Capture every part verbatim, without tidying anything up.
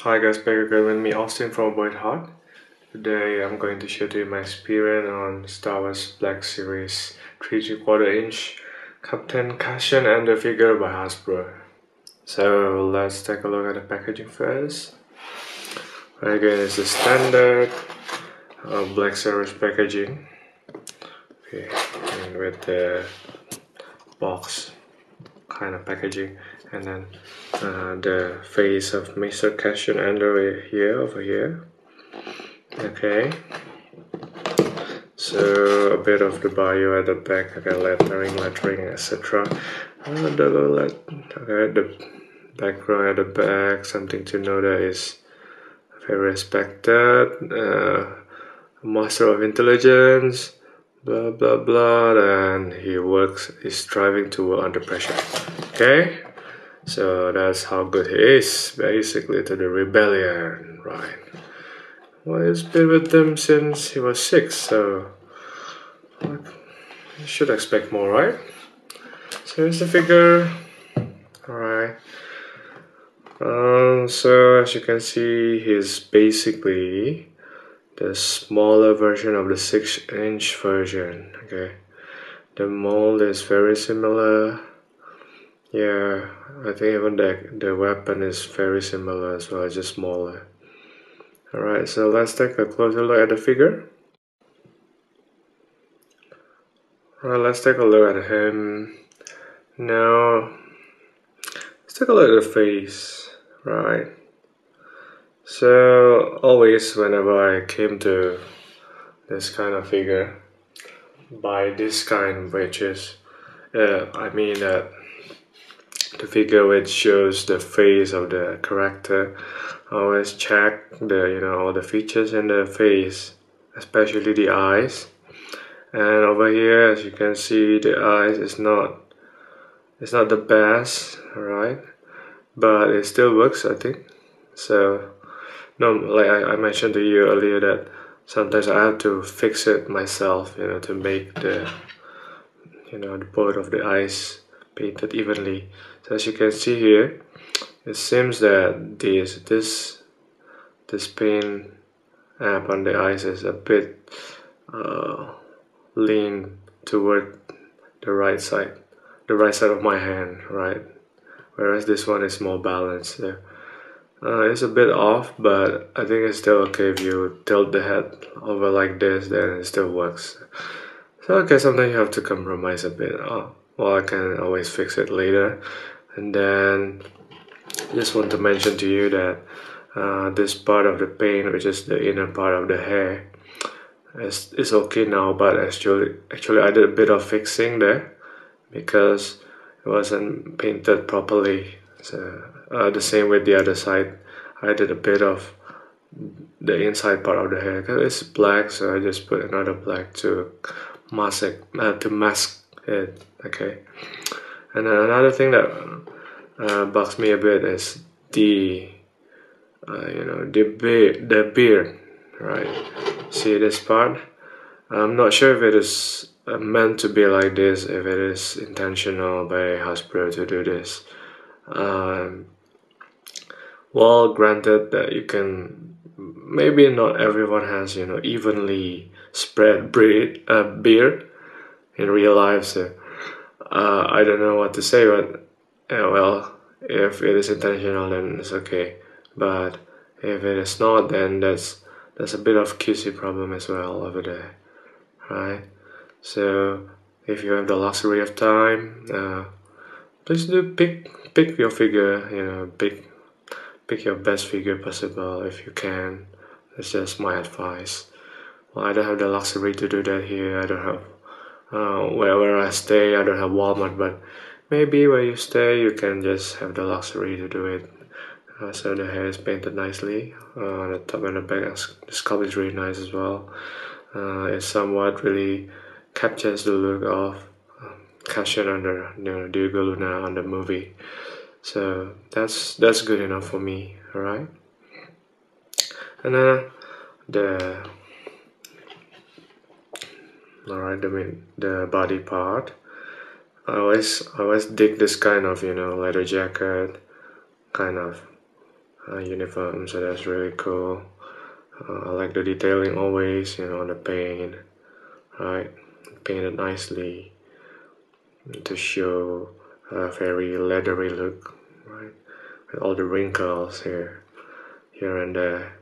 Hi guys, Baker Galen, me Austin from Boyd Heart. Today I'm going to share to you my experience on Star Wars Black Series three and three quarter inch Captain Cassian Andor figure by Hasbro. So let's take a look at the packaging first. Right, again, it's the standard uh, Black Series packaging. Okay, and with the box kind of packaging, and then uh, the face of Mister Cassian Andor here, over here. Okay, so a bit of the bio at the back. Okay, lettering, lettering, et cetera. Uh, the let okay, the background at the back. Something to know that is. Very respected, uh, master of intelligence, blah blah blah, and he works, is striving to work under pressure. Okay, so that's how good he is, basically, to the rebellion, right? Well, he's been with them since he was six, so you should expect more, right? So here's the figure, alright. Um, so as you can see, he's basically the smaller version of the six inch version. Okay, the mold is very similar. Yeah, I think even the, the weapon is very similar as well, just smaller. Alright, so let's take a closer look at the figure. Alright, let's take a look at him. Now, let's take a look at the face. Right, so always whenever I came to this kind of figure, by this kind, which is, uh, I mean that uh, the figure which shows the face of the character, I always check the, you know, all the features in the face, especially the eyes. And over here, as you can see, the eyes is not, it's not the best, right? But it still works, I think. So, no, like I, I mentioned to you earlier, that sometimes I have to fix it myself, you know, to make the, you know, the both of the eyes painted evenly. So as you can see here, it seems that this this this paint app on the eyes is a bit uh, lean toward the right side, the right side of my hand, right? Whereas this one is more balanced. So, uh, it's a bit off, but I think it's still okay. If you tilt the head over like this, then it still works. So okay, sometimes you have to compromise a bit. Oh, well, I can always fix it later. And then just want to mention to you that uh, this part of the paint, which is the inner part of the hair, is, is okay now, but actually, actually I did a bit of fixing there, because wasn't painted properly. So uh, the same with the other side, I did a bit of the inside part of the hair. It's black, so I just put another black to mask it, uh, to mask it. Okay, and then another thing that uh, bugs me a bit is the uh, you know the beard, the beard, right? See this part? I'm not sure if it is meant to be like this, if it is intentional by Hasbro to do this. Um, well, granted that you can, maybe not everyone has, you know, evenly spread braid, uh, beard in real life, so uh, I don't know what to say, but uh, well, if it is intentional, then it's okay, but if it is not, then that's that's a bit of Q C problem as well over there, right? So if you have the luxury of time, uh, please do pick pick your figure, you know, pick pick your best figure possible if you can. That's just my advice. Well, I don't have the luxury to do that here. I don't have uh, wherever I stay, I don't have Walmart, but maybe where you stay you can just have the luxury to do it. Uh, so the hair is painted nicely, uh, on the top and the back. The sculpt is really nice as well. Uh, it's somewhat really captures the look of um, Cassian Andor, you know, Diego Luna on the movie. So that's that's good enough for me, alright? And then the alright, I mean the body part. I always, I always dig this kind of, you know, leather jacket kind of uh, uniform, so that's really cool. Uh, I like the detailing always, you know, the paint, right, painted nicely to show a very leathery look, right, with all the wrinkles here, here and there.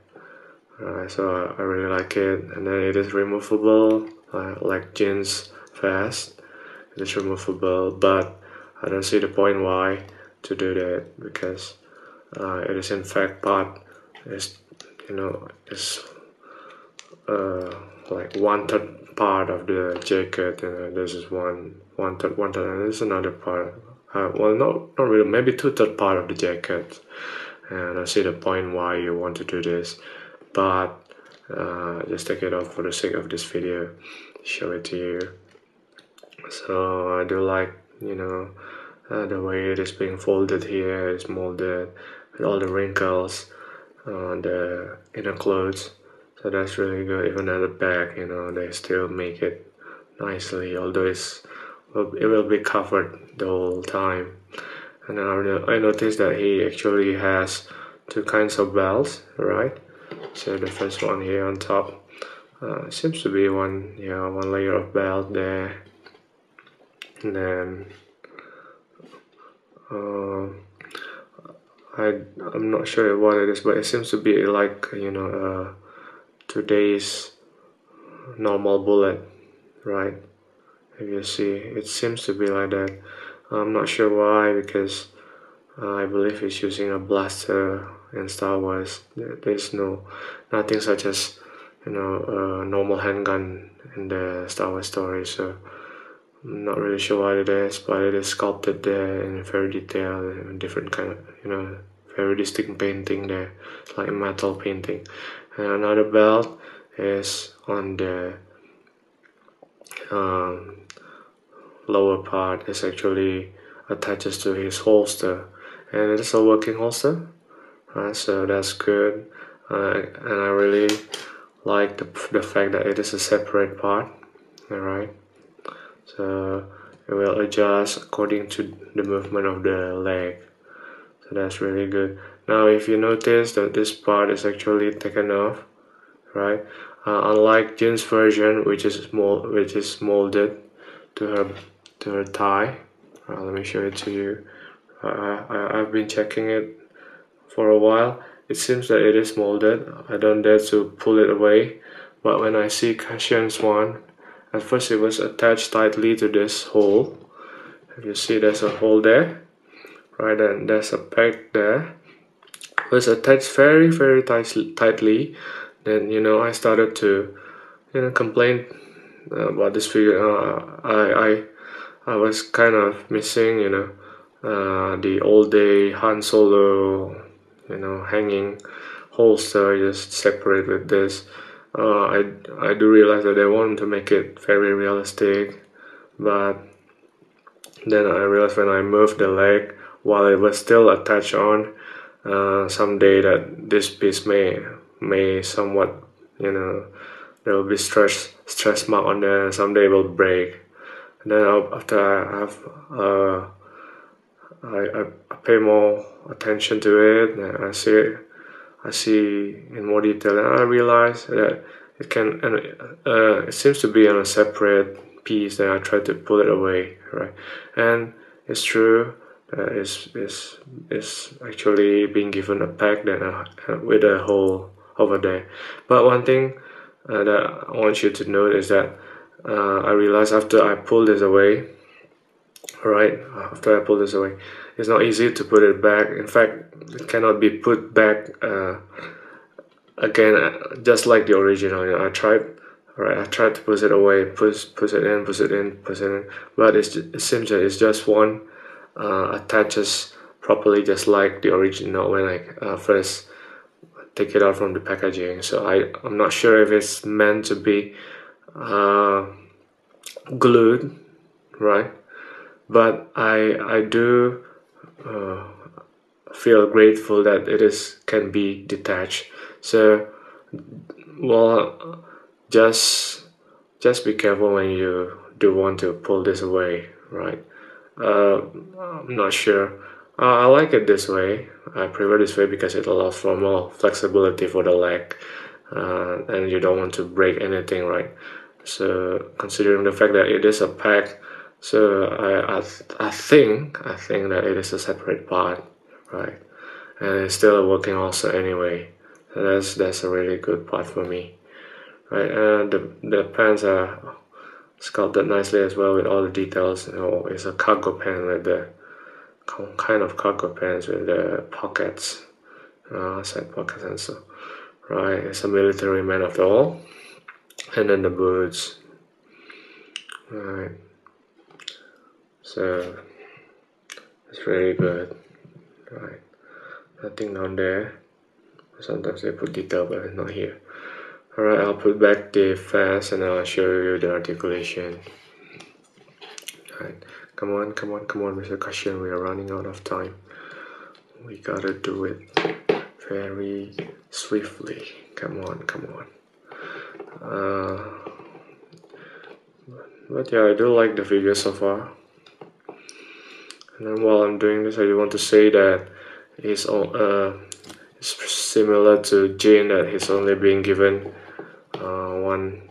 Right, so I, I really like it, and then it is removable, uh, like Jyn's vest. It's removable, but I don't see the point why to do that, because uh, it is in fact part is you know is uh, like one third part of the jacket. You know, this is one one third one third, and this is another part. Uh, well, not not really, maybe two third part of the jacket. And I see the point why you want to do this, but uh, just take it off for the sake of this video, show it to you. So I do like, you know, uh, the way it is being folded here, it's molded, with all the wrinkles on the inner clothes. So that's really good. Even at the back, you know, they still make it nicely, although it's, it will be covered the whole time. And I, I noticed that he actually has two kinds of belts, right? So the first one here on top, uh, seems to be one, you know, one layer of belt there. And then uh, I, I'm not sure what it is, but it seems to be like, you know, uh, today's normal bullet, right? If you see, it seems to be like that. I'm not sure why, because uh, I believe it's using a blaster in Star Wars. There's no nothing such as, you know, a uh, normal handgun in the Star Wars story, so I'm not really sure what it is, but it is sculpted there in very detail, in different kind of, you know, very distinct painting there. It's like a metal painting. And another belt is on the um, lower part. It's actually attaches to his holster, and it is a working holster, right? So that's good, uh, and I really like the, the fact that it is a separate part, alright? So it will adjust according to the movement of the leg. So that's really good. Now if you notice that this part is actually taken off, right? Uh, unlike Jyn's version, which is mold, which is molded to her to her thigh. Uh, let me show it to you. Uh, I, I've been checking it for a while. It seems that it is molded. I don't dare to pull it away. But when I see Cassian's one, at first it was attached tightly to this hole. If you see, there's a hole there, right, and there's a peg there. It was attached very very tightly. Then, you know, I started to, you know, complain about this figure. uh, I, I, I was kind of missing, you know, uh, the old day Han Solo, you know, hanging holster just separate with this. Uh, I, I do realize that they want to make it very realistic, but then I realized when I moved the leg while it was still attached on, uh, someday that this piece may may somewhat, you know, there will be stress stress mark on there, someday it will break. And then I'll, after I have uh, I, I pay more attention to it, and I see it, I see in more detail, and I realize that it can, and uh, it seems to be on a separate piece. That I try to pull it away, right? And it's true, uh, it's, it's, it's actually being given a peg that uh, with a hole over there. But one thing uh, that I want you to note is that uh, I realized after I pull this away, right? After I pull this away, it's not easy to put it back. In fact, it cannot be put back uh, again, just like the original. You know, I tried, right? I tried to push it away, push, push it in, push it in, push it in. But it's just, it seems that it's just one uh, attaches properly, just like the original when I uh, first take it out from the packaging. So I, I'm not sure if it's meant to be uh, glued, right? But I, I do. Uh, feel grateful that it is can be detached. So, well, just just be careful when you do want to pull this away, right? Uh, I'm not sure. Uh, I like it this way. I prefer this way because it allows for more flexibility for the leg, uh, and you don't want to break anything, right? So considering the fact that it is a pack, so I I, th I think I think that it is a separate part, right? And it's still working also anyway. So that's that's a really good part for me, right? And the the pants are sculpted nicely as well with all the details. You know, it's a cargo pant with the kind of cargo pants with the pockets, uh, side pockets and so, right? It's a military man after all. And then the boots, right? So it's really good, right? Nothing down there. Sometimes they put detail, but it's not here. Alright, I'll put back the fast and I'll show you the articulation. Alright, come on, come on, come on, Mister Cassian, we are running out of time. We gotta do it very swiftly. Come on, come on. Uh, but yeah, I do like the figure so far. And then while I'm doing this, I do want to say that it's all uh, it's similar to Jyn, that he's only being given uh, one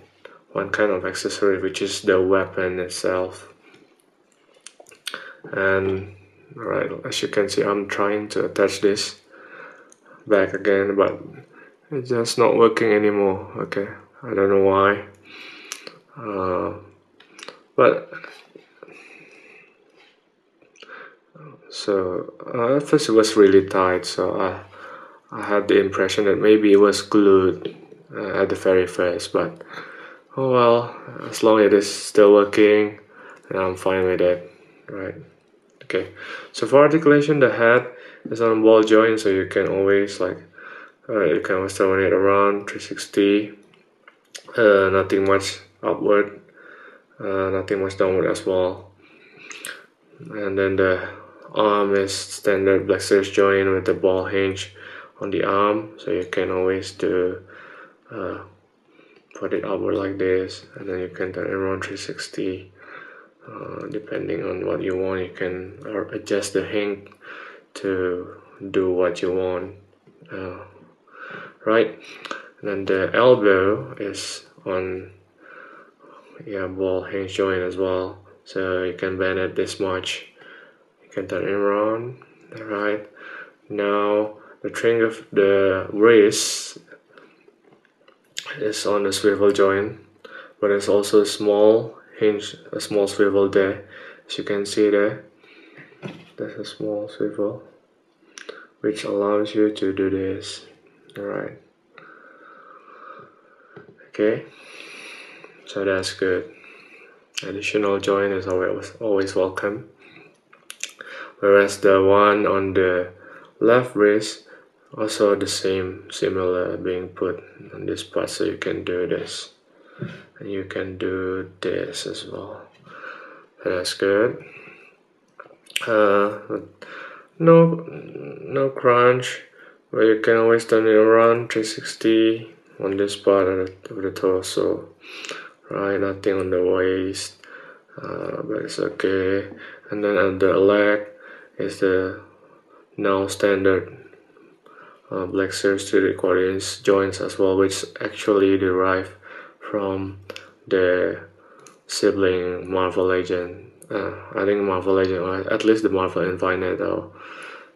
one kind of accessory, which is the weapon itself. And right, as you can see, I'm trying to attach this back again, but it's just not working anymore. Okay, I don't know why, uh, but so uh, at first it was really tight, so I I had the impression that maybe it was glued uh, at the very first, but oh well, as long as it is still working, then I'm fine with it, right? Okay, so for articulation, the head is on ball joint, so you can always like uh, you can always turn it around three sixty. Uh, nothing much upward, uh, nothing much downward as well. And then the arm is standard Black Series joint with the ball hinge on the arm, so you can always do uh, put it upward like this, and then you can turn it around three sixty. Uh, depending on what you want, you can adjust the hinge to do what you want, uh, right? And the elbow is on, yeah, ball hinge joint as well, so you can bend it this much, you can turn it around. Right now the string of the wrist is on the swivel joint, but it's also a small hinge, a small swivel there, as you can see there. There's a small swivel which allows you to do this. All right. Okay, so that's good. Additional joint is always always welcome. Whereas the one on the left wrist also the same, similar, being put on this part, so you can do this, and you can do this as well. That's good. Uh, no, no crunch, but you can always turn it around three sixty. On this part of the torso, right? Nothing on the waist, uh, but it's okay. And then on the leg is the now standard uh, Black Series three quarter inch joints as well, which actually derive from the sibling Marvel Legend. Uh, I think Marvel Legend, or at least the Marvel Infinite, or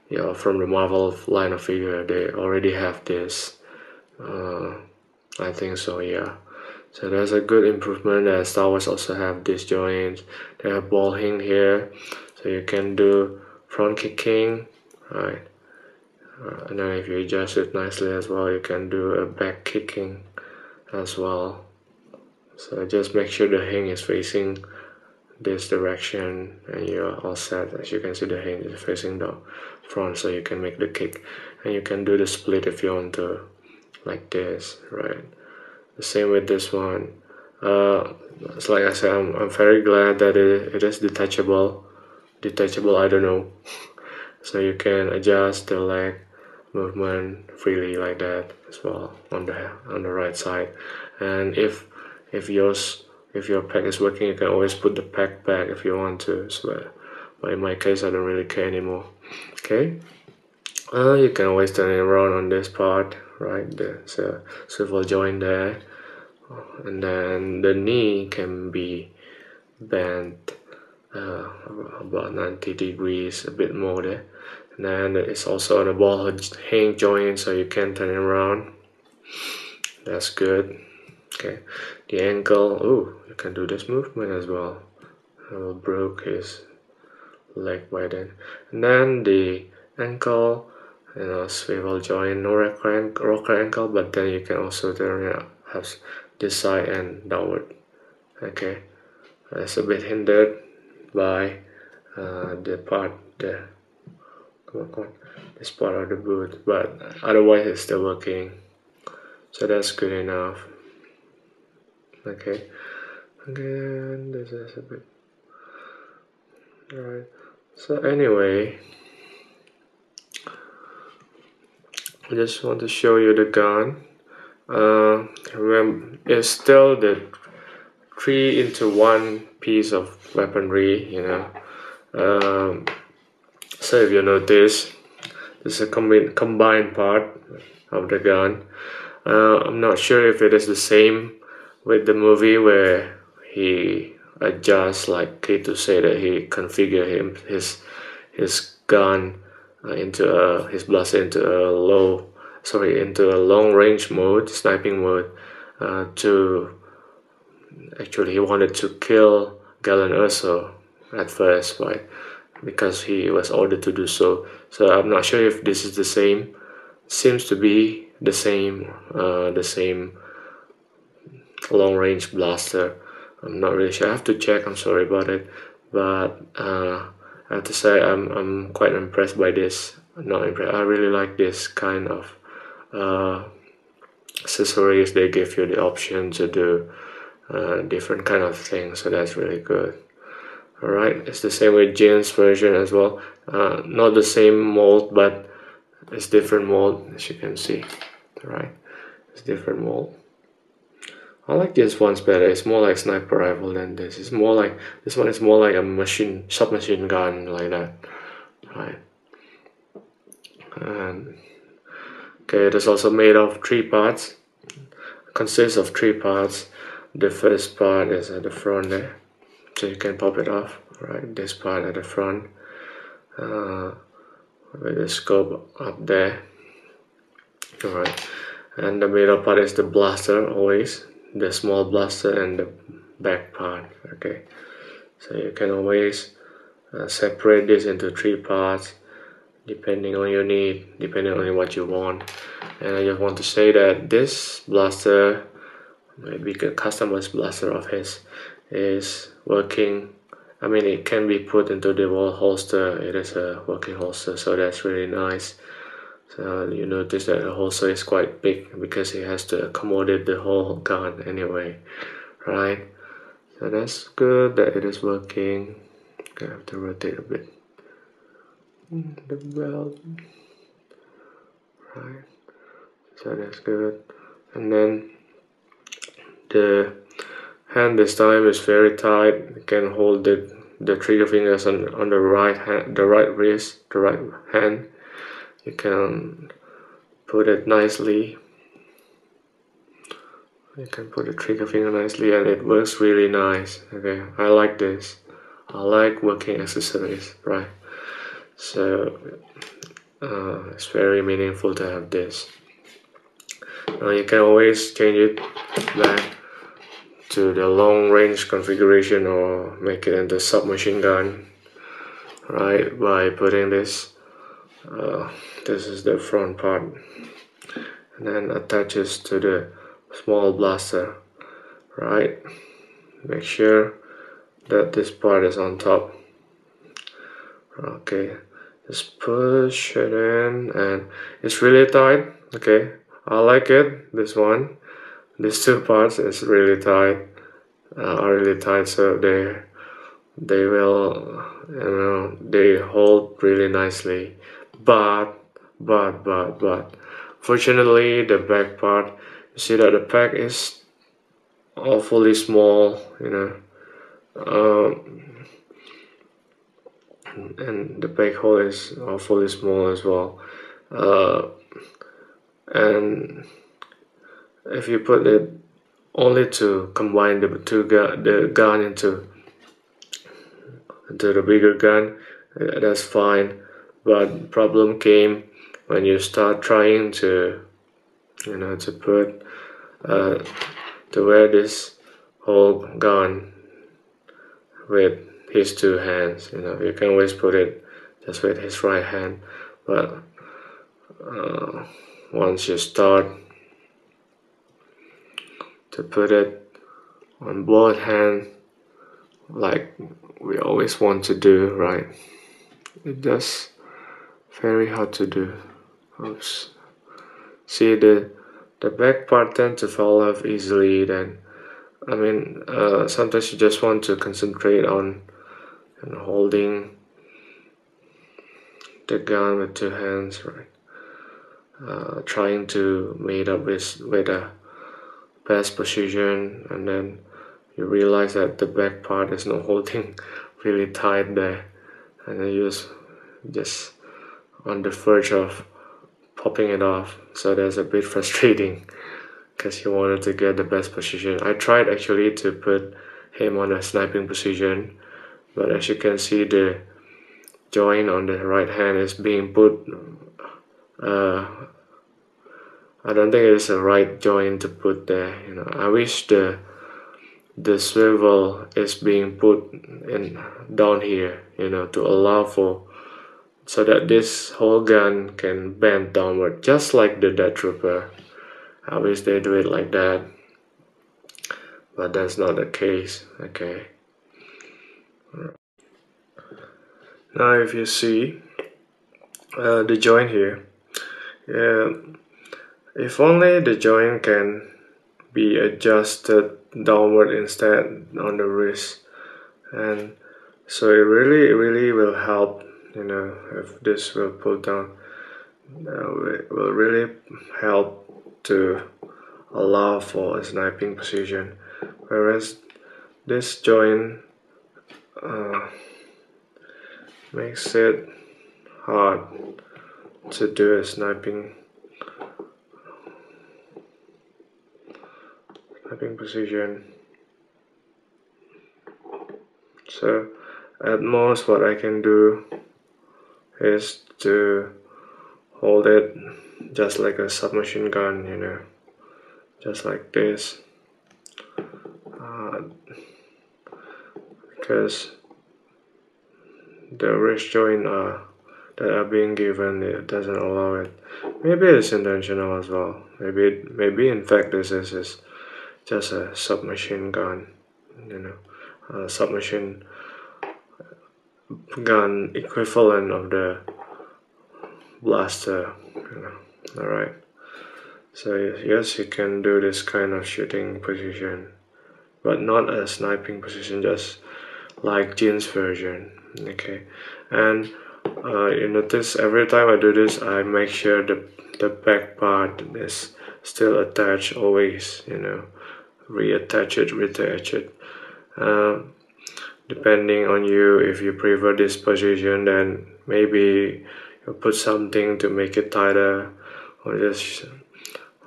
yeah, from the Marvel line of figure, they already have this. Uh, I think so, yeah. So there's a good improvement that Star Wars also have these joints. They have ball hinge here, so you can do front kicking, right? Uh, and then if you adjust it nicely as well, you can do a back kicking as well. So just make sure the hinge is facing this direction, and you're all set. As you can see, the hinge is facing the front, so you can make the kick, and you can do the split if you want to. Like this, right? The same with this one. Uh, it's like I said, I'm, I'm very glad that it, it is detachable. Detachable, I don't know. So you can adjust the leg movement freely like that as well on the on the right side. And if if yours if your pack is working, you can always put the pack back if you want to. So that, but in my case, I don't really care anymore. Okay, uh, you can always turn it around on this part, right there. So swivel joint there, and then the knee can be bent uh, about ninety degrees, a bit more there. And then it's also on the ball hang joint, so you can turn it around. That's good. Okay, the ankle. Oh, you can do this movement as well. I will broke his leg by then. And then the ankle, you know, swivel joint, no rocker ankle, but then you can also turn it up, have this side and downward. Okay, it's a bit hindered by uh, the part there. Come on, come on, this part of the boot, but otherwise it's still working. So that's good enough. Okay, again, this is a bit. Alright, so anyway, I just want to show you the gun. Uh, remember, it's still the three into one piece of weaponry, you know. Um, so if you notice, this is a combi combined part of the gun. Uh, I'm not sure if it is the same with the movie where he adjusts, like K two said, that he configured him his his gun uh, into a his blaster into a low sorry into a long range mode, sniping mode, uh, to actually he wanted to kill Galen Erso at first, right? Because he was ordered to do so. So I'm not sure if this is the same. Seems to be the same, uh, the same long-range blaster. I'm not really sure. I have to check. I'm sorry about it, but uh, I have to say I'm I'm quite impressed by this. Not impressed. I really like this kind of uh, accessories. They give you the option to do uh, different kind of things, so that's really good. All right, it's the same with Jyn's version as well. Uh, not the same mold, but it's different mold, as you can see. All right, it's different mold. I like this one's better. It's more like sniper rifle than this. It's more like this one is more like a machine submachine gun like that, right? And okay, it is also made of three parts. It consists of three parts. The first part is at the front there, so you can pop it off. Right, this part at the front uh, with the scope up there. All right, and the middle part is the blaster always. The small blaster and the back part. Okay, so you can always uh, separate this into three parts depending on your need, depending on what you want. And I just want to say that this blaster, maybe a customer's blaster of his, is working. I mean, it can be put into the wall holster. It is a working holster, so that's really nice. So you notice that the holster is quite big because it has to accommodate the whole gun anyway, right? So that's good that it is working. Okay, I have to rotate a bit. The belt, right? So that's good. And then the hand this time is very tight. You can hold the the trigger fingers on on the right hand, the right wrist, the right hand. You can put it nicely. You can put the trigger finger nicely, and it works really nice. Okay, I like this. I like working accessories, right? So uh, it's very meaningful to have this. Now you can always change it back to the long-range configuration, or make it into submachine gun, right? By putting this. Uh, this is the front part, and then attaches to the small blaster, right? Make sure that this part is on top. Okay, just push it in, and it's really tight. Okay, I like it. This one, these two parts is really tight, uh, are really tight, so they they will, you know, they hold really nicely. But, but, but, but, fortunately, the back part, you see that the pack is awfully small, you know, um, and the peg hole is awfully small as well. Uh, and if you put it only to combine the two gu the gun into into the bigger gun, that's fine. But problem came when you start trying to, you know, to put uh, to wear this whole gun with his two hands. You know, you can always put it just with his right hand, but uh, once you start to put it on both hands, like we always want to do, right? It does very hard to do. Oops. See, the the back part tends to fall off easily. Then, I mean, uh, sometimes you just want to concentrate on and holding the gun with two hands, right? Uh, trying to meet up with with a best position, and then you realize that the back part is not holding really tight there, and then you're just on the verge of popping it off. So that's a bit frustrating because you wanted to get the best position. I tried actually to put him on a sniping position, but as you can see, the joint on the right hand is being put, uh, I don't think it's a right joint to put there. You know, I wish the the swivel is being put in down here, you know, to allow for, so that this whole gun can bend downward, just like the Death Trooper. I wish they do it like that, but that's not the case. Okay. Now, if you see uh, the joint here, yeah. If only the joint can be adjusted downward instead on the wrist, and so it really really will help, you know, if this will pull down, uh, it will really help to allow for a sniping position, whereas this joint uh, makes it hard to do a sniping position. So at most what I can do is to hold it just like a submachine gun, you know, just like this, uh, because the wrist joint uh, that are being given, it doesn't allow it. Maybe it's intentional as well. Maybe it, maybe in fact this is, is just a submachine gun, you know, a submachine gun equivalent of the blaster, you know. Alright, so yes, you can do this kind of shooting position, but not a sniping position, just like Jyn's version. Okay, and uh, you notice every time I do this, I make sure the, the back part is still attached always, you know. Reattach it, reattach it. Uh, depending on you, if you prefer this position, then maybe you put something to make it tighter, or just,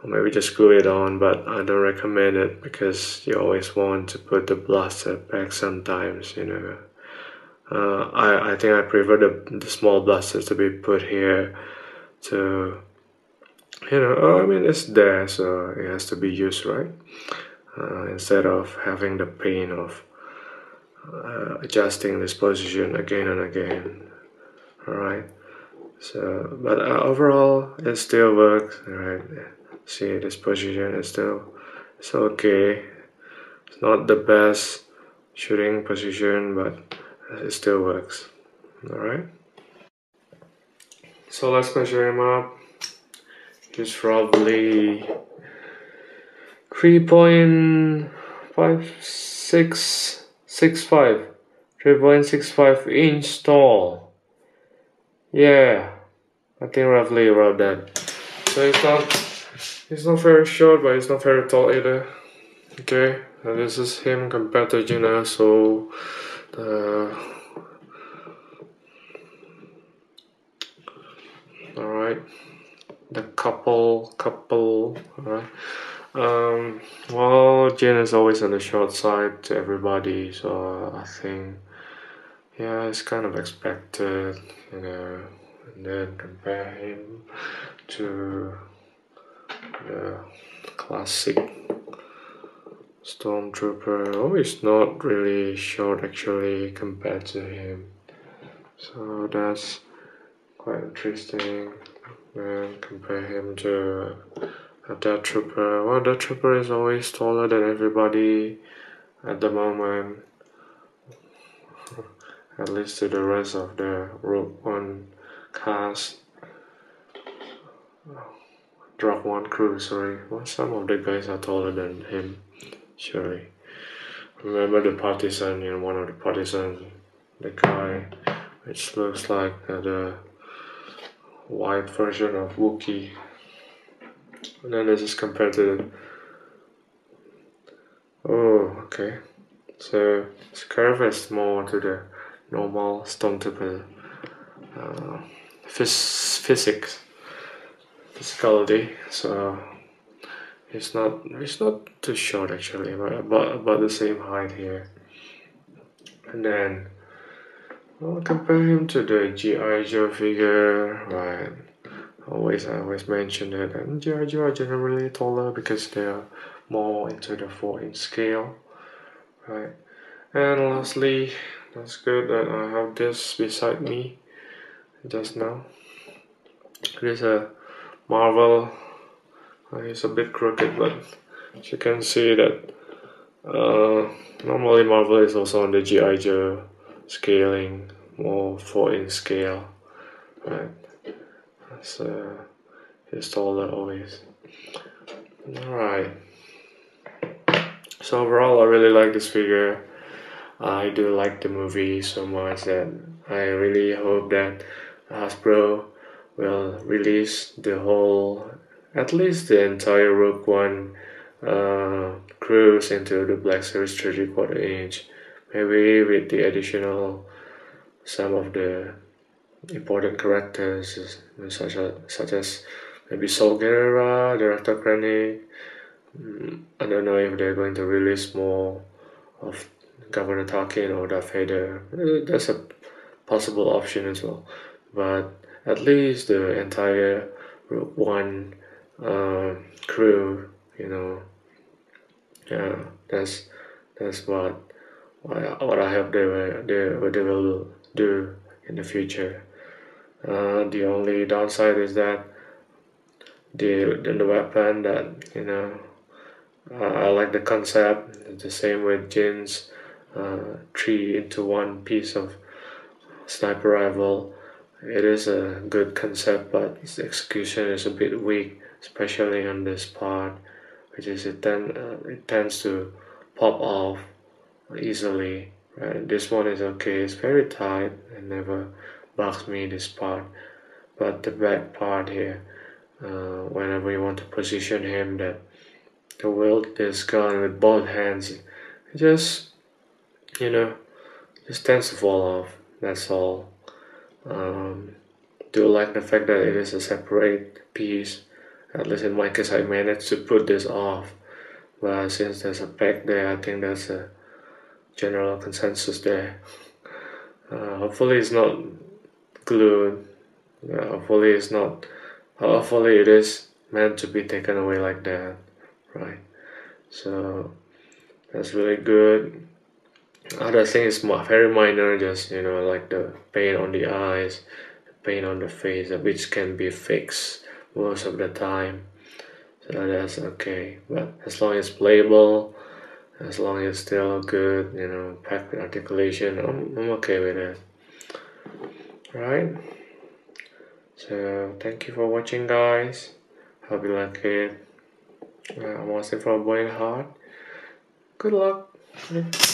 or maybe just screw it on. But I don't recommend it because you always want to put the blaster back sometimes, you know. Uh, I I think I prefer the, the small blasters to be put here, to, you know. I mean, it's there, so it has to be used, right? Uh, instead of having the pain of uh, adjusting this position again and again. Alright, so but uh, overall it still works. Alright, see, this position is still, it's okay. It's not the best shooting position, but it still works. Alright, so let's measure him up. He's probably three point five six six five inch tall. Yeah, I think roughly around that. So it's not, it's not very short, but it's not very tall either. Okay, And this is him compared to Jyn Erso. Uh, Alright. The couple, couple. Alright. Um, well, Jyn is always on the short side to everybody, so I think, yeah, it's kind of expected, you know. And then compare him to the classic Stormtrooper. Oh, he's not really short actually compared to him, so that's quite interesting. And compare him to a Death Trooper. Well, Death Trooper is always taller than everybody at the moment, at least to the rest of the Rogue One cast, Rogue One crew, sorry. Well, some of the guys are taller than him, surely. Remember the partisan, you know, one of the partisans, the guy which looks like uh, the white version of Wookiee. And then this is compared to the... Oh, okay. So, this curve is more to the normal Stormtrooper uh, phys physics, physicality. So, it's not it's not too short actually, but about, about the same height here. And then, I'll compare him to the G I Joe figure, right? Always, I always mention it, and G I Joe are generally taller because they are more into the four inch scale, right? And lastly, that's good that I have this beside me just now. It is a Marvel. It's a bit crooked, but as you can see that uh, normally Marvel is also on the G I Joe scaling, more four inch scale, right? So he's taller always. Alright. So overall, I really like this figure. I do like the movie so much that I really hope that Hasbro will release the whole, at least the entire Rogue One uh, cruise into the Black Series three and a quarter inch. Maybe with the additional some of the important characters, such as, such as maybe Saw Gerrera, Director Krennic. I don't know if they're going to release more of Governor Tarkin or Darth Vader. That's a possible option as well. But at least the entire Rogue One uh, crew, you know, yeah, that's that's what what I hope they will they, they will do in the future. Uh, the only downside is that the, the the weapon that, you know, uh, I like the concept. It's the same with Jyn's uh, three into one piece of sniper rifle. It is a good concept, but its execution is a bit weak, especially on this part, which is it ten, uh, it tends to pop off easily. Right? This one is okay. It's very tight. It never bugs me, this part, but the back part here, uh, whenever you want to position him, that to wield this gun with both hands, it just, you know, just tends to fall off. That's all. Um, do like the fact that it is a separate piece. At least in my case, I managed to put this off. But since there's a pack there, I think that's a general consensus there. Uh, hopefully it's not glued. Uh, hopefully it's not. Hopefully it is meant to be taken away like that, right? So that's really good. Other thing is very minor, just, you know, like the pain on the eyes, pain on the face, which can be fixed most of the time. So that's okay. But as long as it's playable, as long as it's still good, you know, packed articulation, I'm, I'm okay with it. Right? So, thank you for watching, guys. Hope you like it. I'm asking for Boyd Heart. Good luck.